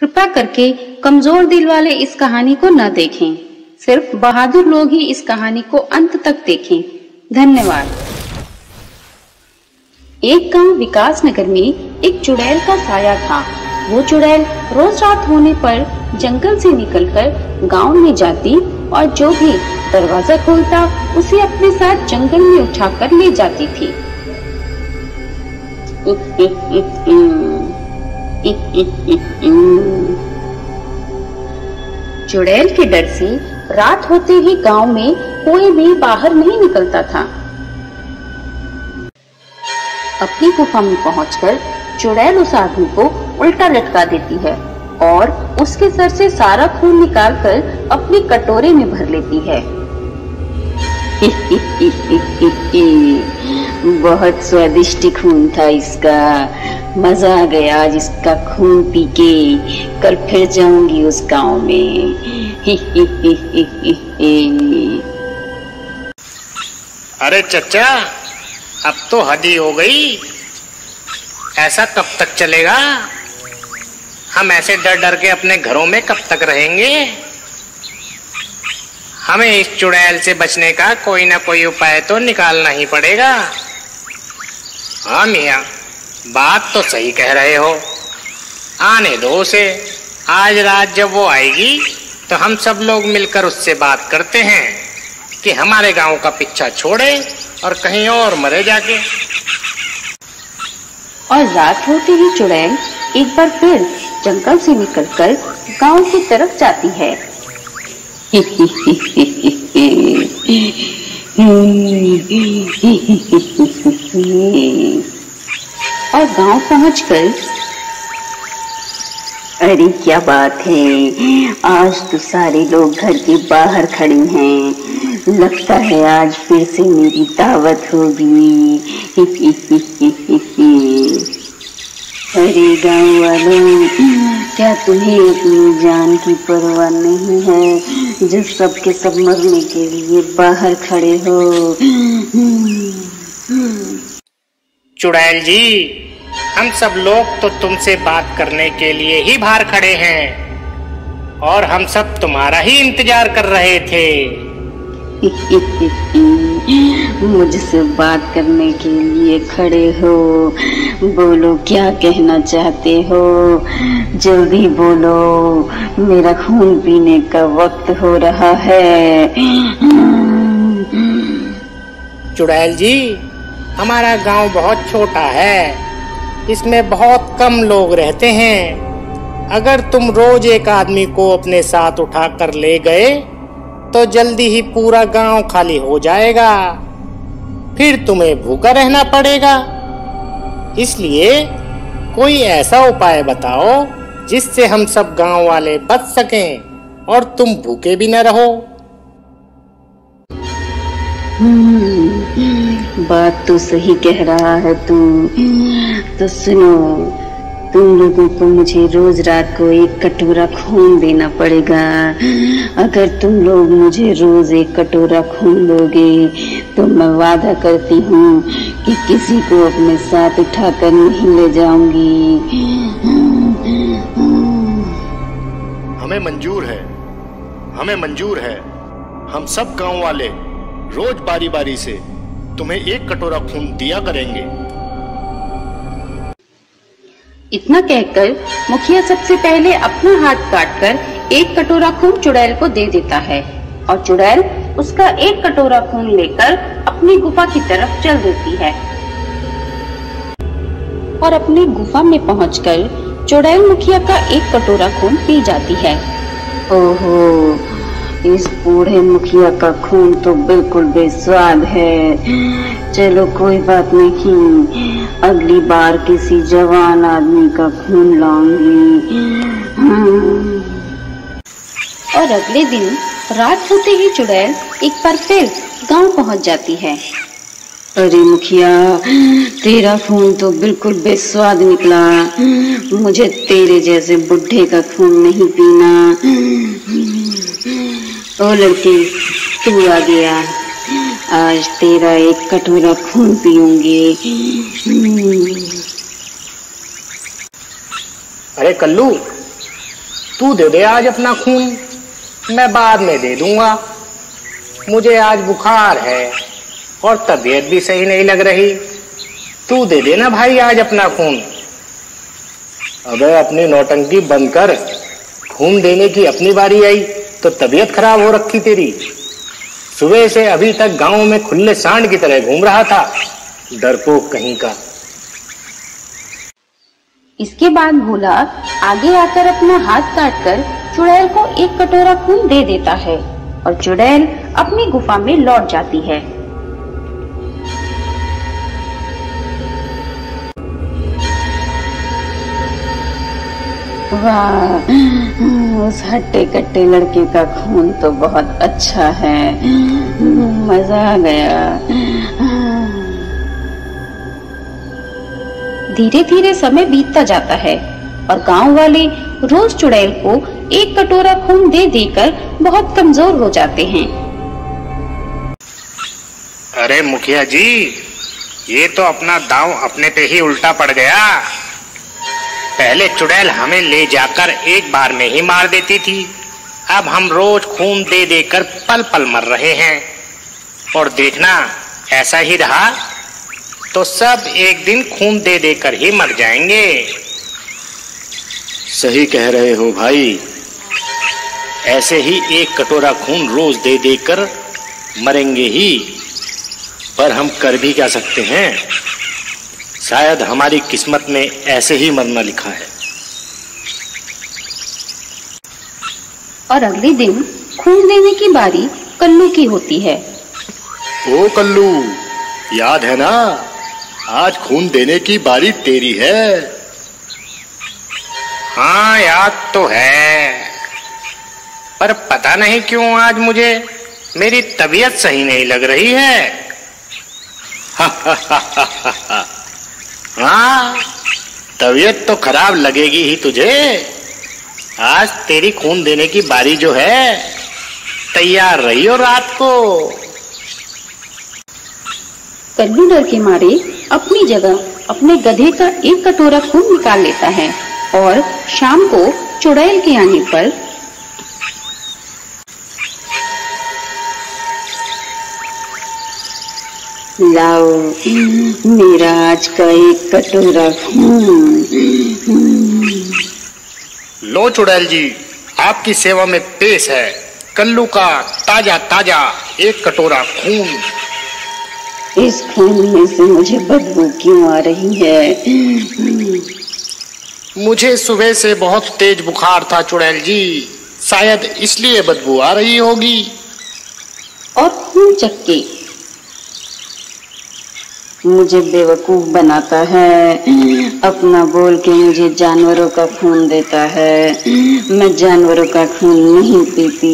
कृपा करके कमजोर दिल वाले इस कहानी को न देखें, सिर्फ बहादुर लोग ही इस कहानी को अंत तक देखें। धन्यवाद। एक गांव विकास नगर में एक चुड़ैल का साया था। वो चुड़ैल रोज रात होने पर जंगल से निकलकर गांव में जाती और जो भी दरवाजा खोलता उसे अपने साथ जंगल में उठाकर ले जाती थी। चुड़ैल के डर से रात होते ही गांव में कोई भी बाहर नहीं निकलता था। अपनी गुफा में पहुंचकर चुड़ैल उस आदमी को उल्टा लटका देती है और उसके सर से सारा खून निकालकर अपने कटोरे में भर लेती है। बहुत स्वादिष्ट खून था इसका, मजा आ गया आज इसका खून पी के। कल फिर जाऊंगी उस गांव में। अरे चचा, अब तो हदी हो गई, ऐसा कब तक चलेगा? हम ऐसे डर डर के अपने घरों में कब तक रहेंगे? हमें इस चुड़ैल से बचने का कोई ना कोई उपाय तो निकालना ही पड़ेगा। हाँ मियाँ, बात तो सही कह रहे हो। आने दो उसे, आज रात जब वो आएगी तो हम सब लोग मिलकर उससे बात करते हैं कि हमारे गांव का पीछा छोड़े और कहीं और मरे जाके। और रात होते ही चुड़ैल एक बार फिर जंगल से निकलकर गांव की तरफ जाती है। और गांव पहुंचकर, अरे क्या बात है, आज तो सारे लोग घर के बाहर खड़े हैं, लगता है आज फिर से मेरी दावत होगी। अरे गाँव वालों, क्या तुम्हें अपनी जान की परवाह नहीं है जब सबके सब मरने के लिए बाहर खड़े हो? चुड़ैल जी, हम सब लोग तो तुमसे बात करने के लिए ही बाहर खड़े हैं और हम सब तुम्हारा ही इंतजार कर रहे थे। मुझसे बात करने के लिए खड़े हो? बोलो, क्या कहना चाहते हो? जल्दी बोलो, मेरा खून पीने का वक्त हो रहा है। चुड़ैल जी, हमारा गांव बहुत छोटा है, इसमें बहुत कम लोग रहते हैं। अगर तुम रोज एक आदमी को अपने साथ उठा कर ले गए तो जल्दी ही पूरा गांव खाली हो जाएगा, फिर तुम्हें भूखा रहना पड़ेगा। इसलिए कोई ऐसा उपाय बताओ जिससे हम सब गांव वाले बच सकें और तुम भूखे भी न रहो। बात तो सही कह रहा है तू। तो सुनो, तुम लोगों को मुझे रोज रात को एक कटोरा खून देना पड़ेगा। अगर तुम लोग मुझे रोज एक कटोरा खून दोगे तो मैं वादा करती हूँ कि किसी को अपने साथ उठा कर नहीं ले जाऊंगी। हमें मंजूर है, हमें मंजूर है। हम सब गांव वाले रोज बारी बारी से तुम्हें एक कटोरा खून दिया करेंगे। इतना कहकर मुखिया सबसे पहले अपना हाथ काटकर एक कटोरा खून चुड़ैल को दे देता है और चुड़ैल उसका एक कटोरा खून लेकर अपनी गुफा की तरफ चल देती है। और अपनी गुफा में पहुंचकर चुड़ैल मुखिया का एक कटोरा खून पी जाती है। ओहो, इस बूढ़े मुखिया का खून तो बिल्कुल बेस्वाद है। चलो कोई बात नहीं, अगली बार किसी जवान आदमी का खून लाऊंगी। और अगले दिन रात होते ही चुड़ैल एक बार फिर गांव पहुंच जाती है। अरे मुखिया, तेरा खून तो बिल्कुल बेस्वाद निकला, मुझे तेरे जैसे बुढ़े का खून नहीं पीना। ओ लड़की, तू आ गया, आज तेरा एक कटोरा खून पीऊंगी। अरे कल्लू, तू दे दे आज अपना खून, मैं बाद में दे दूंगा। मुझे आज बुखार है और तबीयत भी सही नहीं लग रही, तू दे देना भाई आज अपना खून। अबे अपनी नौटंकी बंद कर, खून देने की अपनी बारी आई तो तबीयत खराब हो रखी तेरी। सुबह से अभी तक गांव में खुले सांड की तरह घूम रहा था, डरपोक कहीं का। इसके बाद भोला आगे आकर अपना हाथ काटकर चुड़ैल को एक कटोरा खून दे देता है और चुड़ैल अपनी गुफा में लौट जाती है। वाह, उस हट्टे कट्टे लड़के का खून तो बहुत अच्छा है, मजा आ गया। धीरे धीरे समय बीतता जाता है और गांव वाले रोज चुड़ैल को एक कटोरा खून दे देकर बहुत कमजोर हो जाते हैं। अरे मुखिया जी, ये तो अपना दांव अपने पे ही उल्टा पड़ गया। पहले चुड़ैल हमें ले जाकर एक बार में ही मार देती थी, अब हम रोज खून दे देकर पल पल मर रहे हैं। और देखना ऐसा ही रहा तो सब एक दिन खून दे देकर ही मर जाएंगे। सही कह रहे हो भाई, ऐसे ही एक कटोरा खून रोज दे देकर मरेंगे ही। पर हम कर भी क्या सकते हैं, शायद हमारी किस्मत में ऐसे ही मरना लिखा है। और अगले दिन खून देने की बारी कल्लू की होती है। ओ कल्लू, याद है ना, आज खून देने की बारी तेरी है। हाँ याद तो है, पर पता नहीं क्यों आज मुझे मेरी तबीयत सही नहीं लग रही है। हाँ, तबीयत तो खराब लगेगी ही तुझे। आज तेरी खून देने की बारी जो है, तैयार रहियो रात को। कल्लू डर के मारे अपनी जगह अपने गधे का एक कटोरा खून निकाल लेता है और शाम को चुड़ैल के आने पर लाओ मेरा आज का एक कटोरा खून। लो चुड़ैल जी, आपकी सेवा में पेश है कल्लू का ताजा ताजा एक कटोरा खून। इस खून में से मुझे बदबू क्यों आ रही है? मुझे सुबह से बहुत तेज बुखार था चुड़ैल जी, शायद इसलिए बदबू आ रही होगी। और खून चक्के मुझे बेवकूफ बनाता है, अपना बोल के मुझे जानवरों का खून देता है। मैं जानवरों का खून नहीं पीती,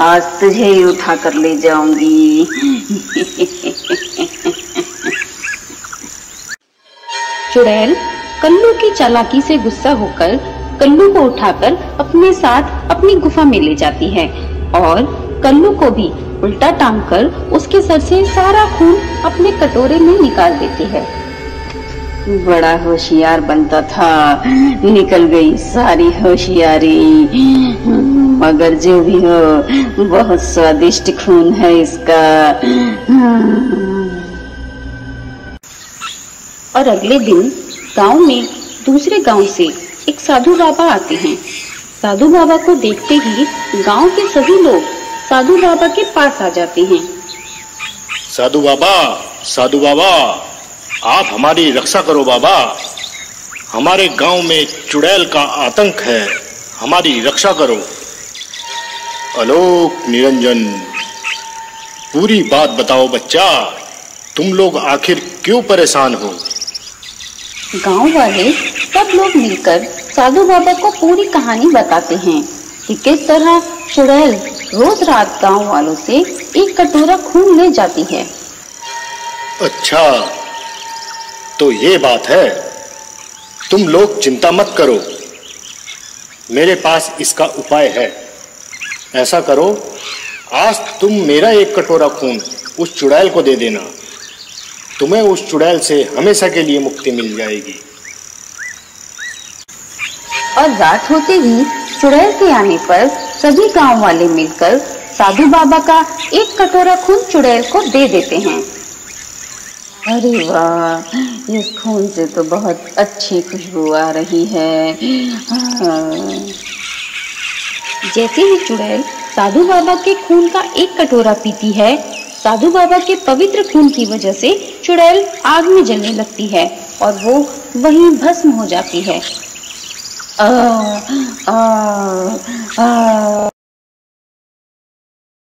आज तुझे ही उठा कर ले जाऊंगी। चुड़ैल कल्लू की चालाकी से गुस्सा होकर कल्लू को उठाकर अपने साथ अपनी गुफा में ले जाती है और कल्लू को भी उल्टा टांगकर उसके सर से सारा खून अपने कटोरे में निकाल देती है। बड़ा होशियार बनता था, निकल गई सारी होशियारी, मगर जो भी हो बहुत स्वादिष्ट खून है इसका। और अगले दिन गांव में दूसरे गांव से एक साधु बाबा आते हैं। साधु बाबा को देखते ही गांव के सभी लोग साधु बाबा के पास आ जाते हैं। साधु बाबा, साधु बाबा, आप हमारी रक्षा करो बाबा, हमारे गांव में चुड़ैल का आतंक है, हमारी रक्षा करो। आलोक निरंजन, पूरी बात बताओ बच्चा, तुम लोग आखिर क्यों परेशान हो? गांव वाले सब लोग मिलकर साधु बाबा को पूरी कहानी बताते हैं कि किस तरह चुड़ैल रोज रात गांव वालों से एक कटोरा खून ले जाती है। अच्छा, तो ये बात है, तुम लोग चिंता मत करो, मेरे पास इसका उपाय है। ऐसा करो, आज तुम मेरा एक कटोरा खून उस चुड़ैल को दे देना, तुम्हें उस चुड़ैल से हमेशा के लिए मुक्ति मिल जाएगी। और रात होते ही चुड़ैल के आने पर सभी गांव वाले मिलकर साधु बाबा का एक कटोरा खून चुड़ैल को दे देते हैं। अरे वाह, इस खून से तो बहुत अच्छी खुशबू आ रही है। जैसे ही चुड़ैल साधु बाबा के खून का एक कटोरा पीती है, साधु बाबा के पवित्र खून की वजह से चुड़ैल आग में जलने लगती है और वो वहीं भस्म हो जाती है।